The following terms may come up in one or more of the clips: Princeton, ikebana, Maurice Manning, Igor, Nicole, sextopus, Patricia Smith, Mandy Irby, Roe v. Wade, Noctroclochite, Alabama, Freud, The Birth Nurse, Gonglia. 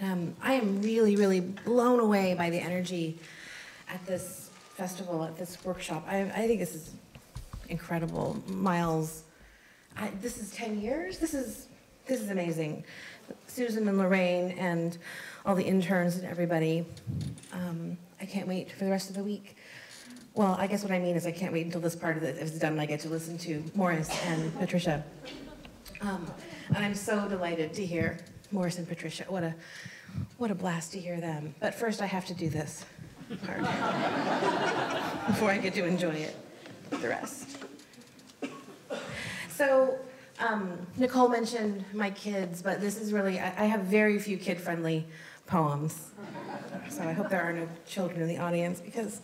And I am really, really blown away by the energy at this festival, at this workshop. I think this is incredible. Miles, this is 10 years? This is amazing. Susan and Lorraine and all the interns and everybody. I can't wait for the rest of the week. Well, I guess what I mean is I can't wait until this part of it is done and I get to listen to Maurice and Patricia. And I'm so delighted to hear Maurice and Patricia. What a blast to hear them. But first I have to do this part before I get to enjoy it with the rest. So Nicole mentioned my kids, but this is really, I have very few kid-friendly poems. So I hope there are no children in the audience because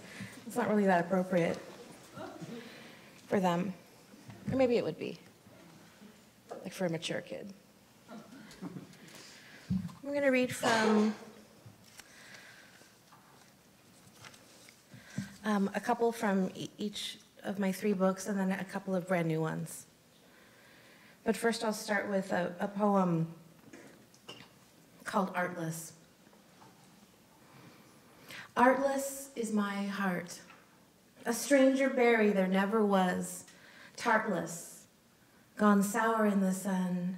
it's not really that appropriate for them. Or maybe it would be, like for a mature kid. I'm going to read from a couple from each of my three books and then a couple of brand new ones. But first I'll start with a poem called Artless. Artless is my heart, a stranger berry there never was, tartless, gone sour in the sun,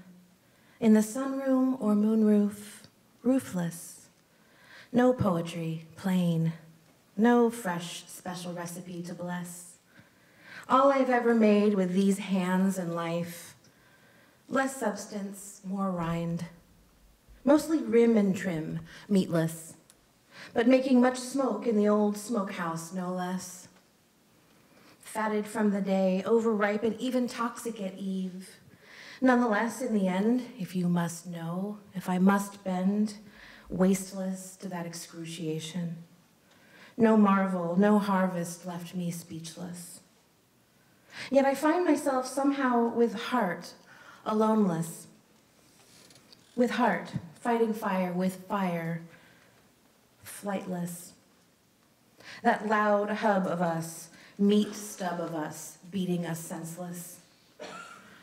in the sunroom or moonroof, roofless. No poetry, plain. No fresh special recipe to bless. All I've ever made with these hands and life. Less substance, more rind. Mostly rim and trim, meatless. But making much smoke in the old smokehouse, no less. Fatted from the day, overripe and even toxic at eve. Nonetheless, in the end, if you must know, if I must bend, wasteless to that excruciation. No marvel, no harvest left me speechless. Yet I find myself somehow with heart, aloneless. With heart, fighting fire with fire, flightless. That loud hub of us, meat stub of us, beating us senseless.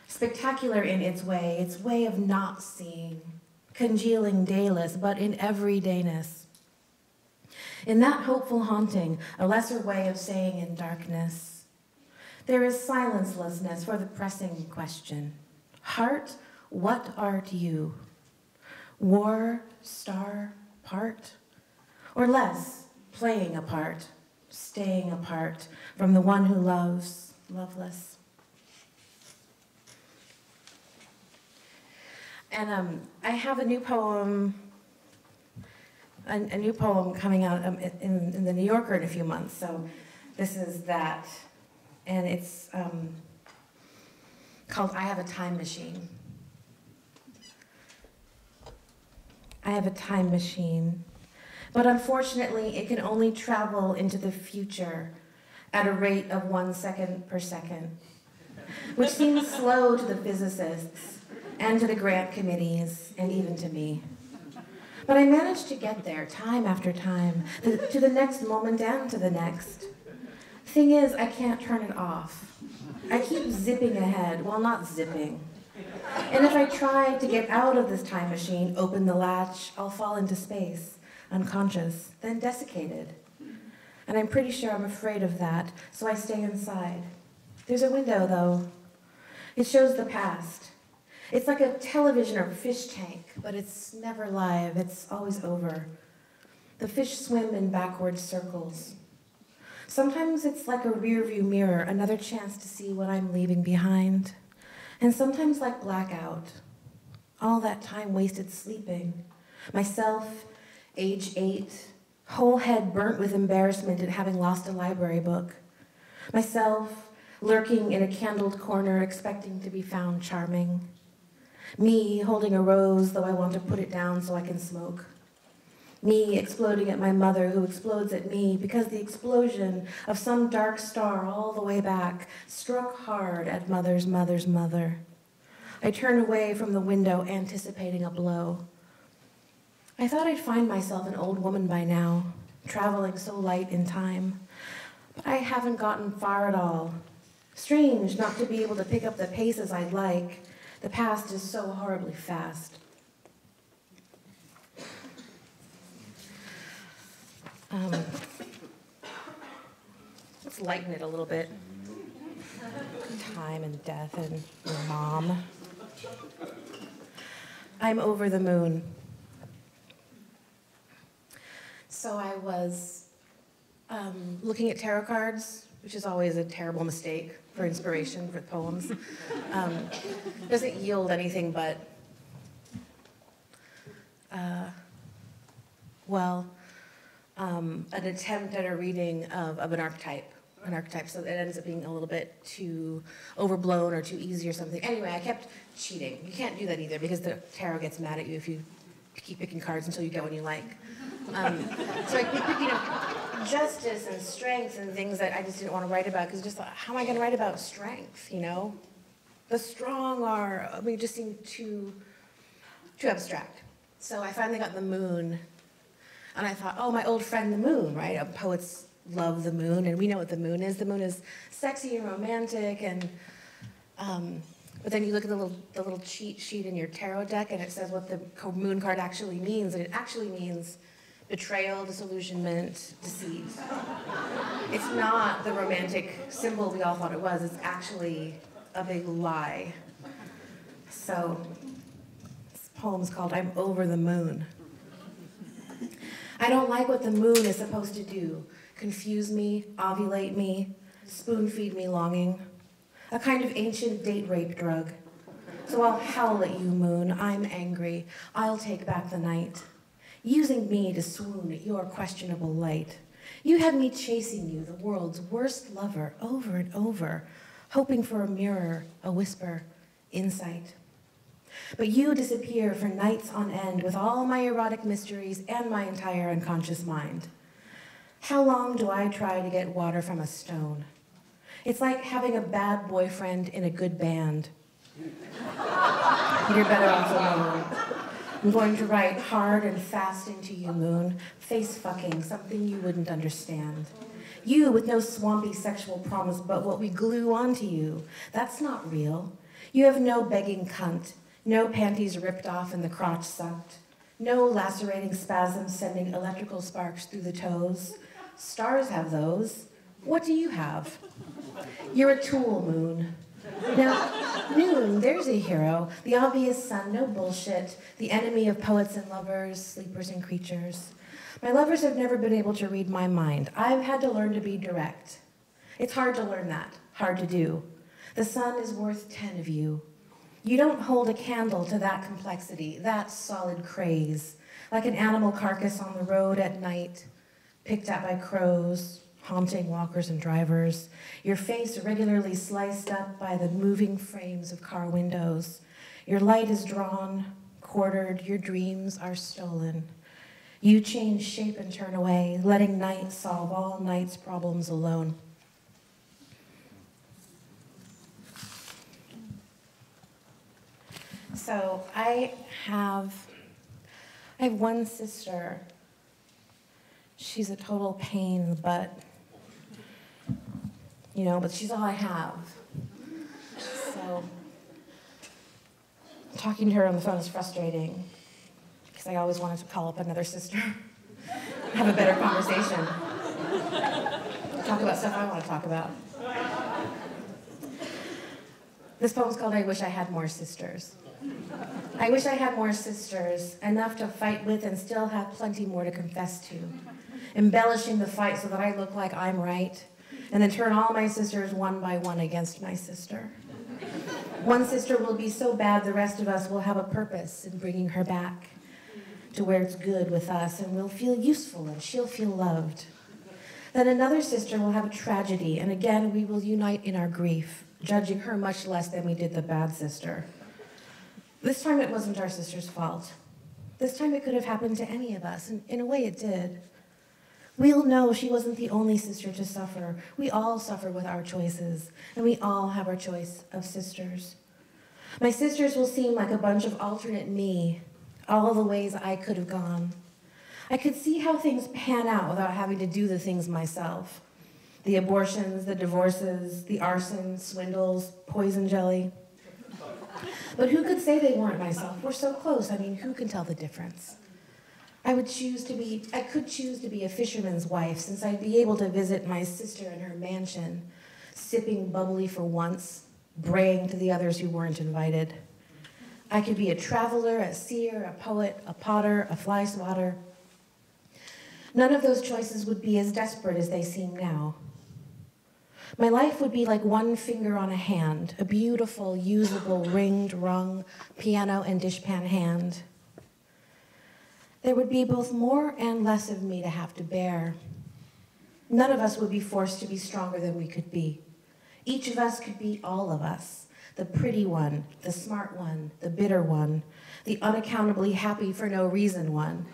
Spectacular in its way of not seeing, congealing dayless, but in everydayness. In that hopeful haunting, a lesser way of saying in darkness, there is silencelessness for the pressing question. Heart, what art you? War, star, part? Or less, playing a part, staying apart from the one who loves, loveless. And I have a new poem coming out in the New Yorker in a few months. So this is that, and it's called I Have a Time Machine. I have a time machine, but unfortunately it can only travel into the future at a rate of 1 second per second, which seems slow to the physicists and to the grant committees, and even to me. But I managed to get there time after time, to the next moment and to the next. Thing is, I can't turn it off. I keep zipping ahead, well, not zipping. And if I try to get out of this time machine, open the latch, I'll fall into space, unconscious, then desiccated. And I'm pretty sure I'm afraid of that, so I stay inside. There's a window, though. It shows the past. It's like a television or fish tank, but it's never live, it's always over. The fish swim in backward circles. Sometimes it's like a rearview mirror, another chance to see what I'm leaving behind. And sometimes like blackout, all that time wasted sleeping. Myself, age 8, whole head burnt with embarrassment at having lost a library book. Myself, lurking in a candled corner, expecting to be found charming. Me holding a rose, though I want to put it down so I can smoke. Me exploding at my mother, who explodes at me because the explosion of some dark star all the way back struck hard at mother's mother's mother. I turn away from the window, anticipating a blow. I thought I'd find myself an old woman by now, traveling so light in time. But I haven't gotten far at all. Strange not to be able to pick up the pace as I'd like. The past is so horribly fast. Let's lighten it a little bit. Time and death and your mom. I'm over the moon. So I was looking at tarot cards, which is always a terrible mistake for inspiration for poems. Doesn't yield anything but, an attempt at a reading of an archetype. So it ends up being a little bit too overblown or too easy or something. Anyway, I kept cheating. You can't do that either because the tarot gets mad at you if you keep picking cards until you get one you like. So I keep picking up justice and strength and things that I just didn't want to write about because I just thought, how am I going to write about strength, you know? The strong are, I mean, it just seemed too abstract. So I finally got the moon and I thought, oh, my old friend the moon, right? Poets love the moon, and we know what the moon is. The moon is sexy and romantic, and but then you look at the little cheat sheet in your tarot deck, and it says what the moon card actually means, and it actually means betrayal, disillusionment, deceit. It's not the romantic symbol we all thought it was. It's actually a big lie. So this poem's called "I'm Over the Moon." I don't like what the moon is supposed to do. Confuse me, ovulate me, spoon-feed me longing. A kind of ancient date-rape drug. So I'll howl at you, moon, I'm angry. I'll take back the night. Using me to swoon at your questionable light. You had me chasing you, the world's worst lover, over and over, hoping for a mirror, a whisper, insight. But you disappear for nights on end with all my erotic mysteries and my entire unconscious mind. How long do I try to get water from a stone? It's like having a bad boyfriend in a good band. You're better off alone. I'm going to write hard and fast into you, moon, face-fucking, something you wouldn't understand. You with no swampy sexual promise but what we glue onto you. That's not real. You have no begging cunt, no panties ripped off and the crotch sucked, no lacerating spasms sending electrical sparks through the toes. Stars have those. What do you have? You're a tool, moon. Now, noon, there's a hero. The obvious sun, no bullshit. The enemy of poets and lovers, sleepers and creatures. My lovers have never been able to read my mind. I've had to learn to be direct. It's hard to learn that, hard to do. The sun is worth 10 of you. You don't hold a candle to that complexity, that solid craze. Like an animal carcass on the road at night, picked at by crows, haunting walkers and drivers, your face regularly sliced up by the moving frames of car windows. Your light is drawn, quartered, your dreams are stolen. You change shape and turn away, letting night solve all night's problems alone. So I have one sister. She's a total pain in the butt. You know, but she's all I have. So talking to her on the phone is frustrating because I always wanted to call up another sister and have a better conversation. Talk about stuff I want to talk about. This poem's called "I Wish I Had More Sisters." I wish I had more sisters, enough to fight with and still have plenty more to confess to. Embellishing the fight so that I look like I'm right, and then turn all my sisters one by one against my sister. One sister will be so bad the rest of us will have a purpose in bringing her back to where it's good with us, and we'll feel useful and she'll feel loved. Then another sister will have a tragedy, and again we will unite in our grief, judging her much less than we did the bad sister. This time it wasn't our sister's fault. This time it could have happened to any of us, and in a way it did. We'll know she wasn't the only sister to suffer. We all suffer with our choices, and we all have our choice of sisters. My sisters will seem like a bunch of alternate me, all the ways I could have gone. I could see how things pan out without having to do the things myself. The abortions, the divorces, the arson, swindles, poison jelly. But who could say they weren't myself? We're so close, I mean, who can tell the difference? I could choose to be a fisherman's wife, since I'd be able to visit my sister in her mansion, sipping bubbly for once, braying to the others who weren't invited. I could be a traveler, a seer, a poet, a potter, a fly swatter. None of those choices would be as desperate as they seem now. My life would be like one finger on a hand, a beautiful, usable, ringed, rung, piano and dishpan hand. There would be both more and less of me to have to bear. None of us would be forced to be stronger than we could be. Each of us could be all of us, the pretty one, the smart one, the bitter one, the unaccountably happy for no reason one.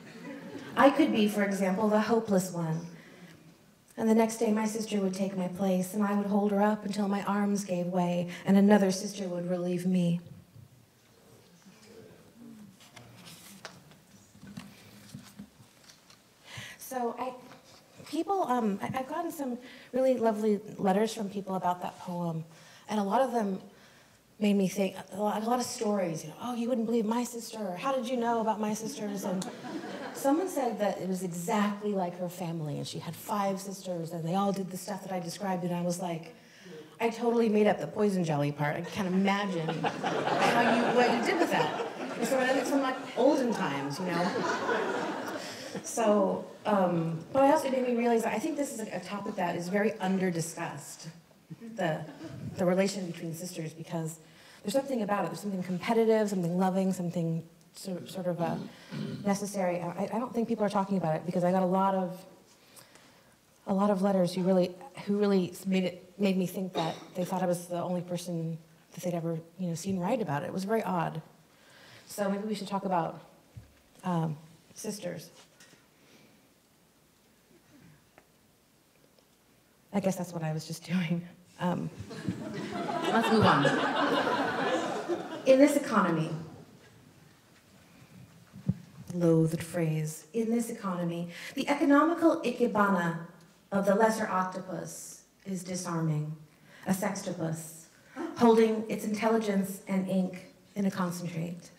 I could be, for example, the hopeless one. And the next day my sister would take my place, and I would hold her up until my arms gave way and another sister would relieve me. So I've gotten some really lovely letters from people about that poem, and a lot of them made me think, a lot of stories, you know, oh, you wouldn't believe my sister, or how did you know about my sisters? And someone said that it was exactly like her family, and she had 5 sisters, and they all did the stuff that I described, and I was like, I totally made up the poison jelly part. I can't imagine what you did with that. It's from like olden times, you know? So, but I also made me realize that I think this is a topic that is very under-discussed, the relation between sisters, because there's something about it. There's something competitive, something loving, something sort of necessary. I don't think people are talking about it, because I got a lot of letters who really made me think that they thought I was the only person that they'd ever seen write about it. It was very odd. So maybe we should talk about sisters. I guess that's what I was just doing. Let's move on. In this economy, loathed phrase, in this economy, the economical ikebana of the lesser octopus is disarming, a sextopus, holding its intelligence and ink in a concentrate.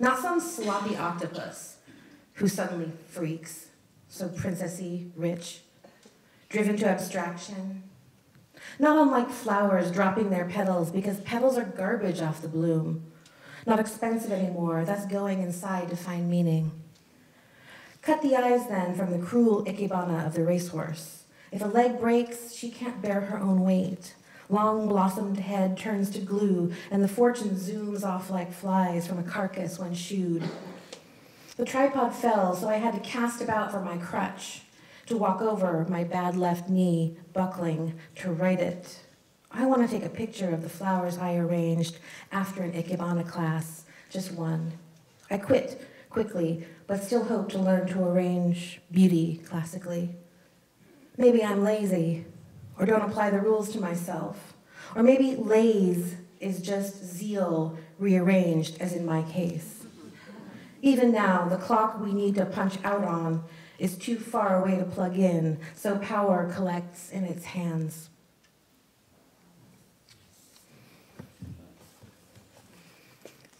Not some sloppy octopus who suddenly freaks, so princessy, rich, driven to abstraction. Not unlike flowers dropping their petals, because petals are garbage off the bloom. Not expensive anymore, that's going inside to find meaning. Cut the eyes then from the cruel ikebana of the racehorse. If a leg breaks, she can't bear her own weight. Long blossomed head turns to glue, and the fortune zooms off like flies from a carcass when shooed. The tripod fell, so I had to cast about for my crutch, to walk over my bad left knee, buckling, to right it. I want to take a picture of the flowers I arranged after an ikebana class, just one. I quit quickly, but still hope to learn to arrange beauty classically. Maybe I'm lazy, or don't apply the rules to myself. Or maybe laze is just zeal rearranged, as in my case. Even now, the clock we need to punch out on is too far away to plug in, so power collects in its hands.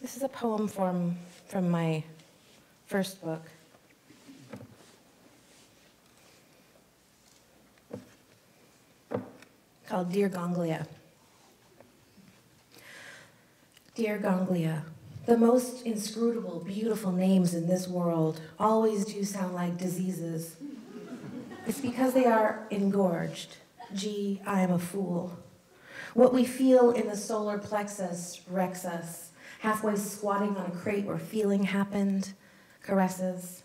This is a poem from my first book. Called Dear Gonglia. Dear Gonglia, the most inscrutable, beautiful names in this world always do sound like diseases. It's because they are engorged. Gee, I am a fool. What we feel in the solar plexus wrecks us. Halfway squatting on a crate where feeling happened, caresses.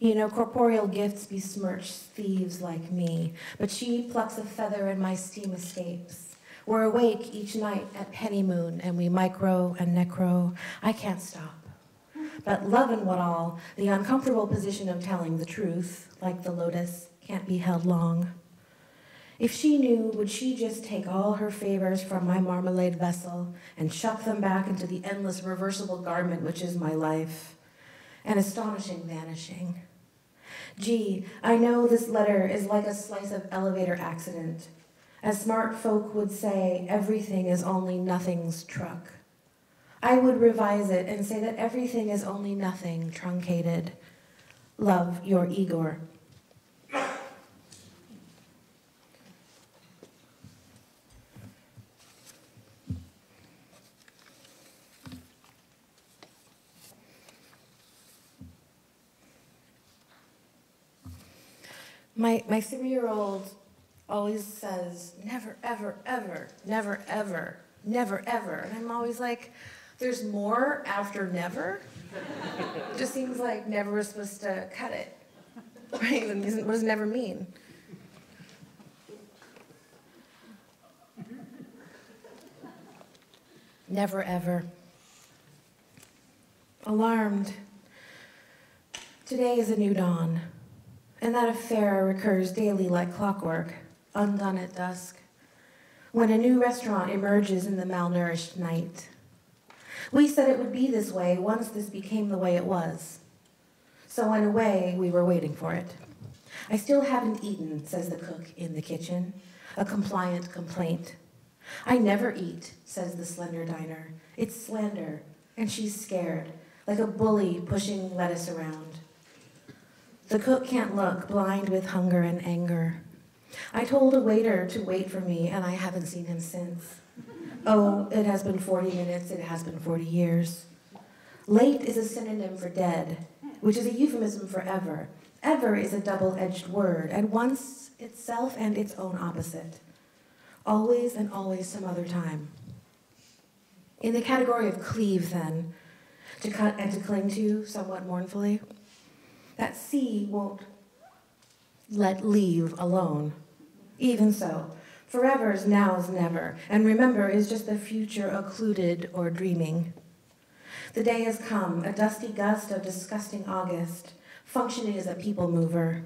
You know, corporeal gifts besmirch thieves like me, but she plucks a feather and my steam escapes. We're awake each night at penny moon, and we micro and necro. I can't stop. But love and what all, the uncomfortable position of telling the truth, like the lotus, can't be held long. If she knew, would she just take all her favors from my marmalade vessel and chuck them back into the endless reversible garment which is my life? An astonishing vanishing. Gee, I know this letter is like a slice of elevator accident. As smart folk would say, everything is only nothing's truck. I would revise it and say that everything is only nothing, truncated. Love, your Igor. My 3-year-old always says, never, ever, ever, never, ever, never, ever. And I'm always like, there's more after never? It just seems like never is supposed to cut it. Right? What does never mean? Never, ever. Alarmed. Today is a new dawn. And that affair recurs daily like clockwork, undone at dusk, when a new restaurant emerges in the malnourished night. We said it would be this way once this became the way it was. So in a way, we were waiting for it. I still haven't eaten, says the cook in the kitchen, a compliant complaint. I never eat, says the slender diner. It's slander, and she's scared, like a bully pushing lettuce around. The cook can't look, blind with hunger and anger. I told a waiter to wait for me, and I haven't seen him since. Oh, it has been 40 minutes, it has been 40 years. Late is a synonym for dead, which is a euphemism for ever. Ever is a double-edged word, at once itself and its own opposite. Always and always some other time. In the category of cleave, then, to cut and to cling to, somewhat mournfully, that sea won't let leave alone. Even so, forever's now's never, and remember is just the future occluded or dreaming. The day has come, a dusty gust of disgusting August, functioning as a people mover.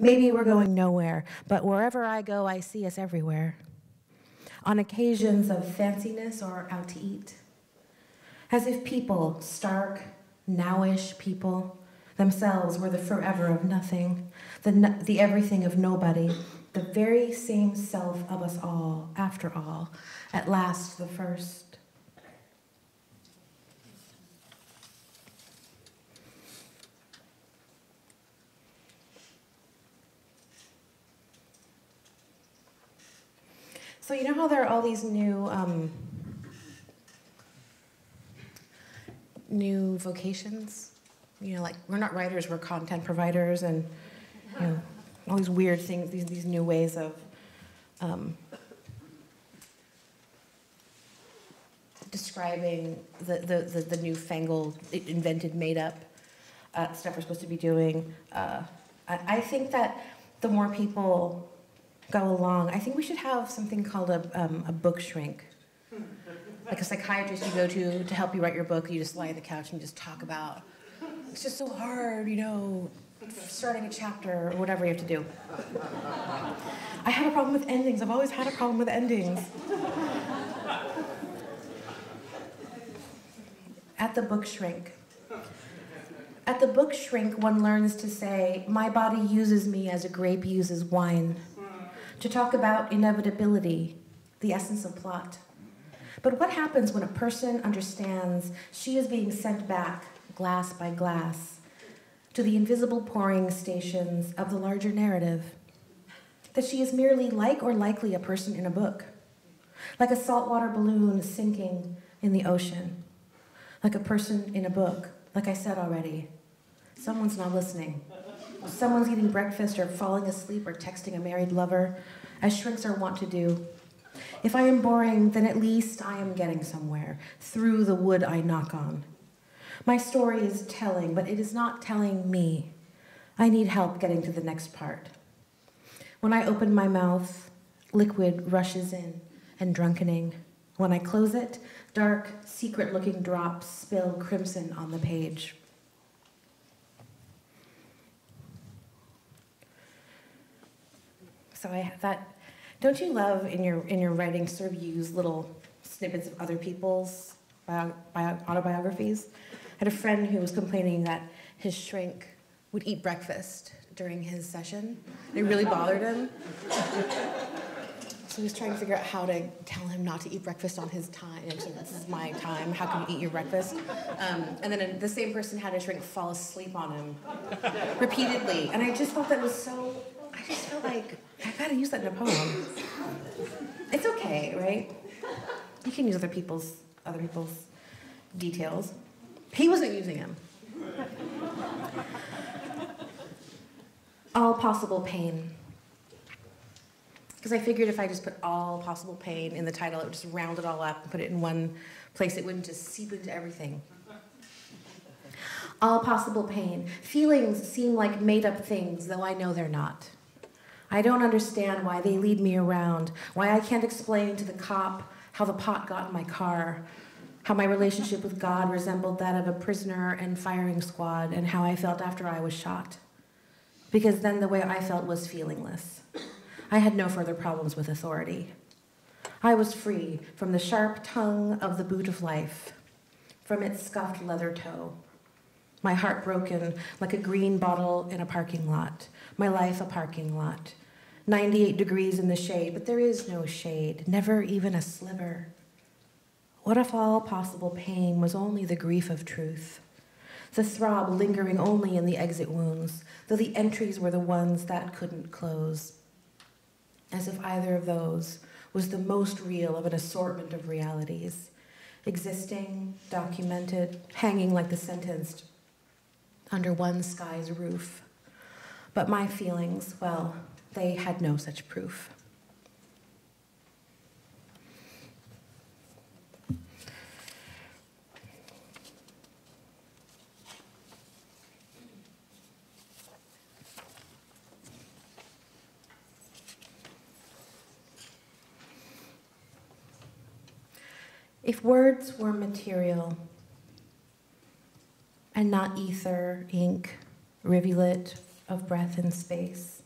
Maybe we're going nowhere, but wherever I go, I see us everywhere. On occasions of fanciness or out to eat. As if people, stark, nowish people, themselves were the forever of nothing, the everything of nobody, the very same self of us all, after all, at last the first. So you know how there are all these new vocations? You know, like, we're not writers, we're content providers, and, you know, all these weird things, these new ways of describing the newfangled, invented, made-up stuff we're supposed to be doing. I think that the more people go along, I think we should have something called a book shrink. Like a psychiatrist you go to help you write your book, you just lie on the couch and just talk about, it's just so hard, you know, starting a chapter or whatever you have to do. I have a problem with endings. I've always had a problem with endings. At the book shrink. At the book shrink, one learns to say, my body uses me as a grape uses wine, to talk about inevitability, the essence of plot. But what happens when a person understands she is being sent back glass by glass, to the invisible pouring stations of the larger narrative, that she is merely like or likely a person in a book, like a saltwater balloon sinking in the ocean, like a person in a book, like I said already. Someone's not listening. Someone's eating breakfast or falling asleep or texting a married lover, as shrinks are wont to do. If I am boring, then at least I am getting somewhere, through the wood I knock on. My story is telling, but it is not telling me. I need help getting to the next part. When I open my mouth, liquid rushes in and drunkening. When I close it, dark, secret-looking drops spill crimson on the page. So I have that. Don't you love in your writing sort of use little snippets of other people's autobiographies? I had a friend who was complaining that his shrink would eat breakfast during his session. It really bothered him. So he's trying to figure out how to tell him not to eat breakfast on his time. And so this is my time. How can you eat your breakfast? And then the same person had a shrink fall asleep on him repeatedly. And I just thought that was so, I just felt like, I gotta use that in a poem. It's okay, right? You can use other people's details. He wasn't using them. All possible pain. Because I figured if I just put all possible pain in the title, it would just round it all up and put it in one place. It wouldn't just seep into everything. All possible pain. Feelings seem like made-up things, though I know they're not. I don't understand why they lead me around, why I can't explain to the cop how the pot got in my car, how my relationship with God resembled that of a prisoner and firing squad, and how I felt after I was shot. Because then the way I felt was feelingless. I had no further problems with authority. I was free from the sharp tongue of the boot of life, from its scuffed leather toe. My heart broken like a green bottle in a parking lot. My life a parking lot. 98 degrees in the shade, but there is no shade, never even a sliver. What if all possible pain was only the grief of truth? The throb lingering only in the exit wounds, though the entries were the ones that couldn't close. As if either of those was the most real of an assortment of realities, existing, documented, hanging like the sentenced under one sky's roof. But my feelings, well, they had no such proof. If words were material and not ether, ink, rivulet of breath in space,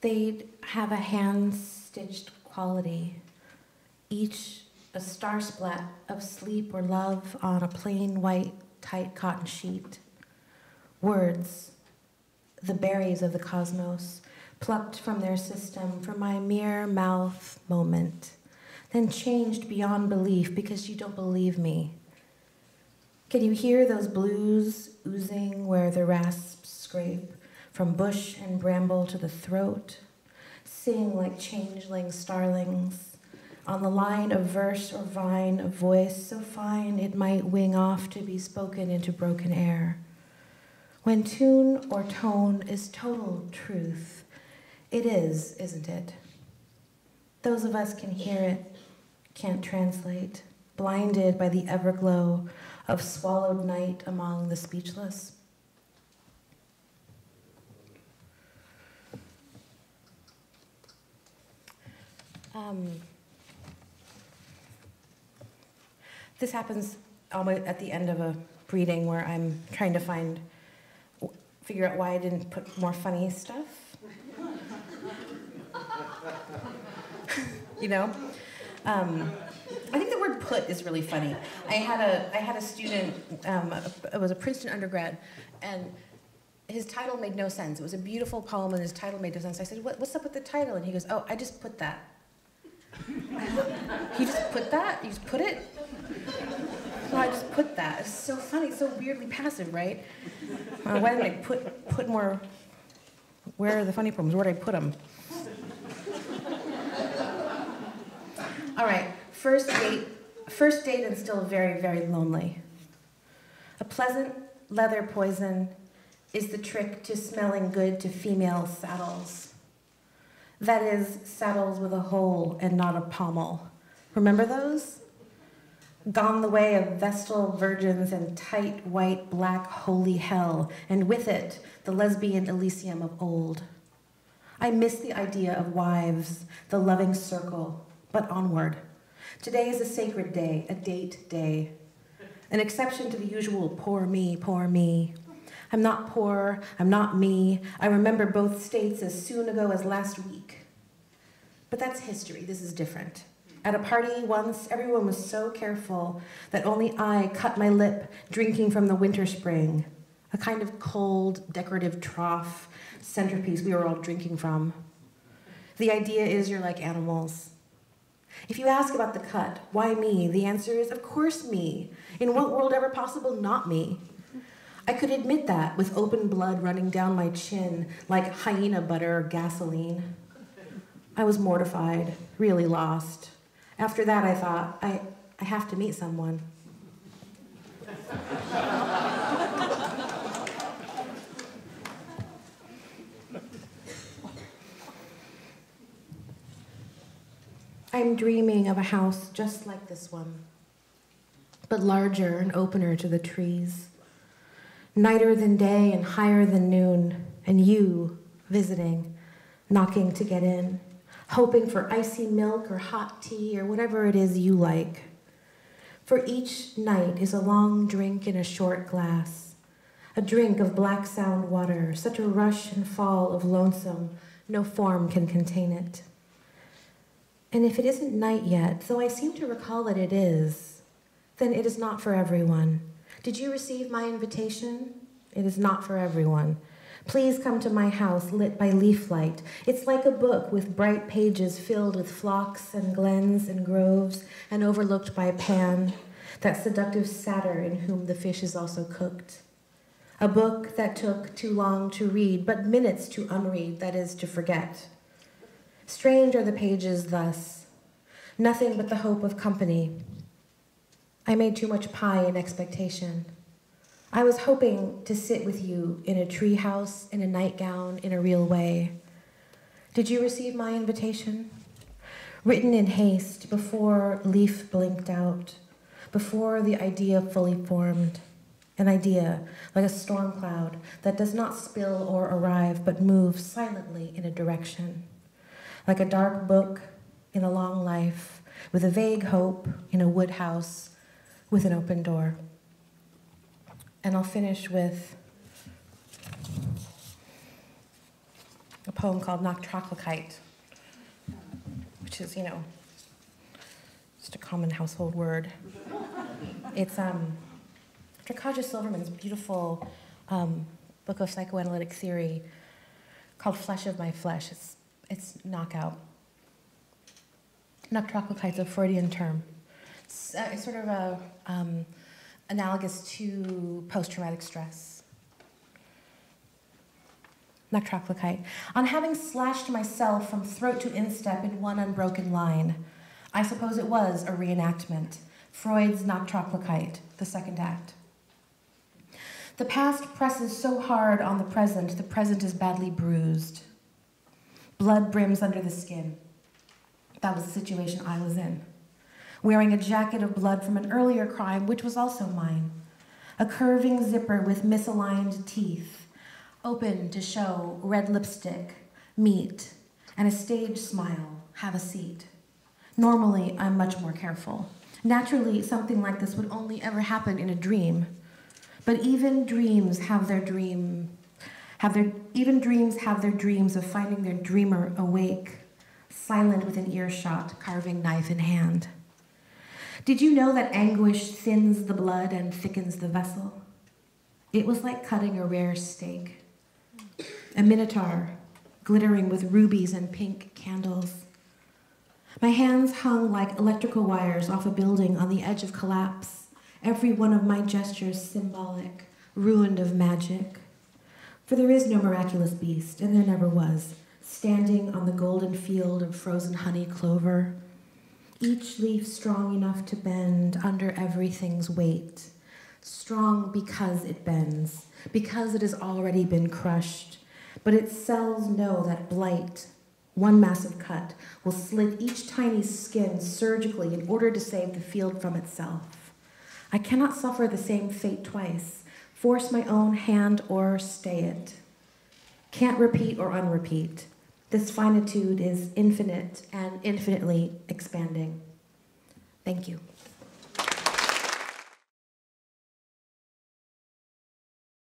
they'd have a hand-stitched quality, each a star splat of sleep or love on a plain white, tight cotton sheet. Words, the berries of the cosmos, plucked from their system for my mere mouth moment. Then changed beyond belief because you don't believe me. Can you hear those blues oozing where the rasps scrape from bush and bramble to the throat? Sing like changeling starlings on the line of verse or vine, a voice so fine it might wing off to be spoken into broken air. When tune or tone is total truth, it is, isn't it? Those of us can hear it, can't translate, blinded by the everglow of swallowed night among the speechless. This happens at the end of a reading where I'm trying to figure out why I didn't put more funny stuff. You know? I think the word put is really funny. I had a student, it was a Princeton undergrad, and his title made no sense. It was a beautiful poem, and his title made no sense. I said, what's up with the title? And he goes, oh, I just put that. He just put that? You just put it? So I just put that. It's so funny. It's so weirdly passive, right? Why didn't I put more? Where are the funny poems? Where did I put them? All right, first date and still very, very lonely. A pleasant leather poison is the trick to smelling good to female saddles. That is, saddles with a hole and not a pommel. Remember those? Gone the way of vestal virgins and tight, white, black, holy hell, and with it, the lesbian Elysium of old. I miss the idea of wives, the loving circle, but onward. Today is a sacred day, a date day. An exception to the usual poor me, poor me. I'm not poor, I'm not me. I remember both states as soon ago as last week. But that's history, this is different. At a party once, everyone was so careful that only I cut my lip drinking from the winter spring, a kind of cold, decorative trough centerpiece we were all drinking from. The idea is you're like animals. If you ask about the cut, why me? The answer is, of course, me. In what world ever possible, not me? I could admit that with open blood running down my chin like hyena butter or gasoline. I was mortified, really lost. After that, I thought, I have to meet someone. I'm dreaming of a house just like this one, but larger and opener to the trees. Nighter than day and higher than noon, and you visiting, knocking to get in, hoping for icy milk or hot tea or whatever it is you like. For each night is a long drink in a short glass, a drink of black sound water, such a rush and fall of lonesome, no form can contain it. And if it isn't night yet, though I seem to recall that it is, then it is not for everyone. Did you receive my invitation? It is not for everyone. Please come to my house lit by leaf light. It's like a book with bright pages filled with flocks and glens and groves and overlooked by Pan, that seductive satyr in whom the fish is also cooked. A book that took too long to read, but minutes to unread, that is, to forget. Strange are the pages thus, nothing but the hope of company. I made too much pie in expectation. I was hoping to sit with you in a tree house, in a nightgown, in a real way. Did you receive my invitation? Written in haste, before leaf blinked out, before the idea fully formed. An idea, like a storm cloud, that does not spill or arrive, but moves silently in a direction. Like a dark book in a long life, with a vague hope in a wood house with an open door. And I'll finish with a poem called Noctroclochite, which is, you know, just a common household word. It's Dracaja Silverman's beautiful book of psychoanalytic theory called Flesh of My Flesh. It's knockout. Noctroclochite's a Freudian term. It's sort of a, analogous to post-traumatic stress. Noctroclochite. On having slashed myself from throat to instep in one unbroken line, I suppose it was a reenactment. Freud's Noctroclochite, the second act. The past presses so hard on the present is badly bruised. Blood brims under the skin. That was the situation I was in. Wearing a jacket of blood from an earlier crime, which was also mine. A curving zipper with misaligned teeth, open to show red lipstick, meat, and a stage smile, have a seat. Normally, I'm much more careful. Naturally, something like this would only ever happen in a dream. But even dreams have their dreams of finding their dreamer awake, silent with an earshot, carving knife in hand. Did you know that anguish thins the blood and thickens the vessel? It was like cutting a rare steak. A minotaur, glittering with rubies and pink candles. My hands hung like electrical wires off a building on the edge of collapse, every one of my gestures symbolic, ruined of magic. For there is no miraculous beast, and there never was, standing on the golden field of frozen honey clover, each leaf strong enough to bend under everything's weight, strong because it bends, because it has already been crushed, but its cells know that blight, one massive cut, will slit each tiny skin surgically in order to save the field from itself. I cannot suffer the same fate twice, force my own hand or stay it. Can't repeat or unrepeat. This finitude is infinite and infinitely expanding. Thank you.